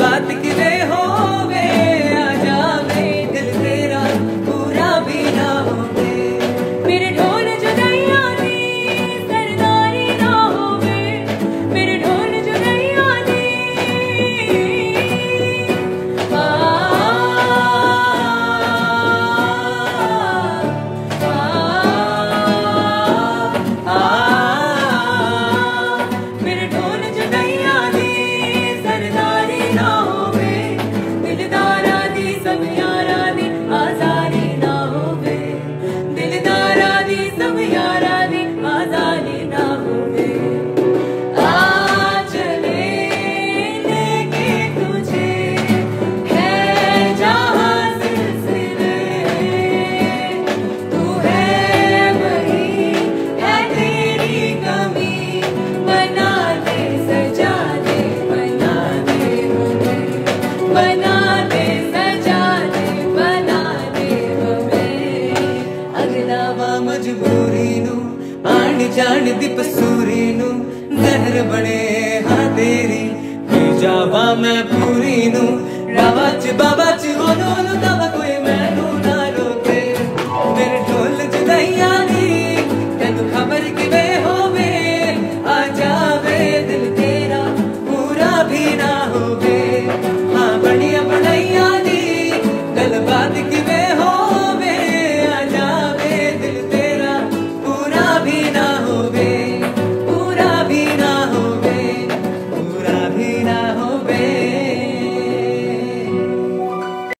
बात की वे होवे आ जावे दिल तेरा पूरा भी ना होवे। मेरे ढोल जुदाइयां दी सरदारी ना होवे, मेरे ढोल जुदाइयां दी। आ, आ, आ, आ, आ, मेरे ढोल जुदाइयां दी सरदारी ना होवे, दिलदारा दी सब यारा दी आजारी ना होवे, दिलदारा दी सब यारा दी आजारी ना होवे। आ चले लेके तुझे है जहाँ सिलसिले, तू है वही है तेरी कमी, बना दे सजा दे, बना दे हमें, बना दे सजा दे, बना दे हमें। अगलावा मजबूरी नू आंड जान दी पसूरी नू जहर बने हाँ तेरी पी जावा मैं पूरी नू रावा च बाबा च होनो नू दावा कोई मैनू ना रोके। मेरे ढोल जुदाइयां दी तैनू खबर किवें होवे, आ जावे दिल तेरा पूरा भी ना होवे।